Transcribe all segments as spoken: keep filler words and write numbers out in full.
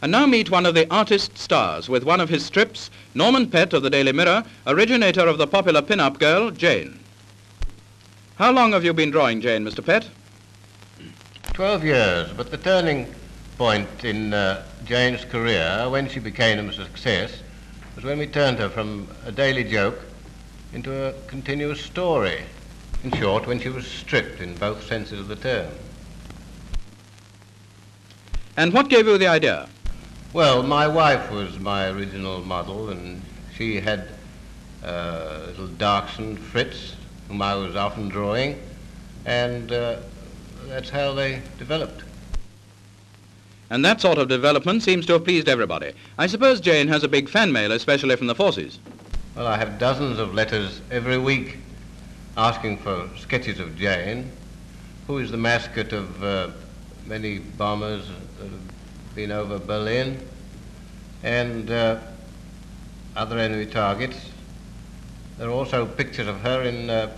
And now meet one of the artist stars with one of his strips, Norman Pett of the Daily Mirror, originator of the popular pin-up girl, Jane. How long have you been drawing Jane, Mister Pett? Twelve years, but the turning point in uh, Jane's career, when she became a success, was when we turned her from a daily joke into a continuous story. In short, when she was stripped in both senses of the term. And what gave you the idea? Well, my wife was my original model, and she had uh, a little dachshund, Fritz, whom I was often drawing, and uh, that's how they developed. And that sort of development seems to have pleased everybody. I suppose Jane has a big fan mail, especially from the forces. Well, I have dozens of letters every week asking for sketches of Jane, who is the mascot of uh, many bombers that have been over Berlin and uh, other enemy targets. There are also pictures of her in uh,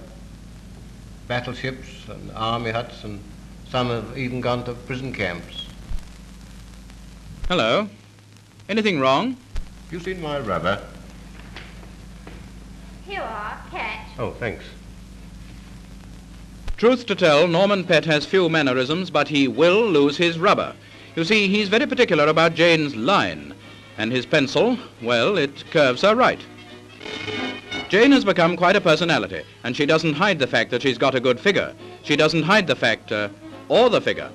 battleships and army huts, and some have even gone to prison camps. Hello. Anything wrong? Have you seen my rubber? Here you are, catch. Oh, thanks. Truth to tell, Norman Pett has few mannerisms, but he will lose his rubber. You see, he's very particular about Jane's line, and his pencil, well, it curves her right. Jane has become quite a personality, and she doesn't hide the fact that she's got a good figure. She doesn't hide the fact, uh, or the figure.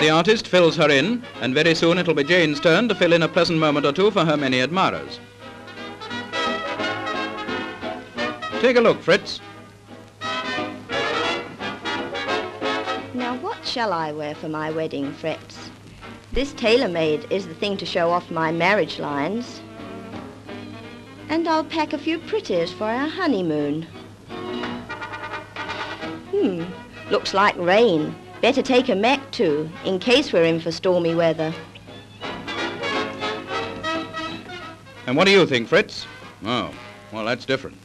The artist fills her in, and very soon it'll be Jane's turn to fill in a pleasant moment or two for her many admirers. Take a look, Fritz. Now, what shall I wear for my wedding, Fritz? This tailor-made is the thing to show off my marriage lines. And I'll pack a few pretties for our honeymoon. Hmm, looks like rain. Better take a Mac too, in case we're in for stormy weather. And what do you think, Fritz? Oh, well, that's different.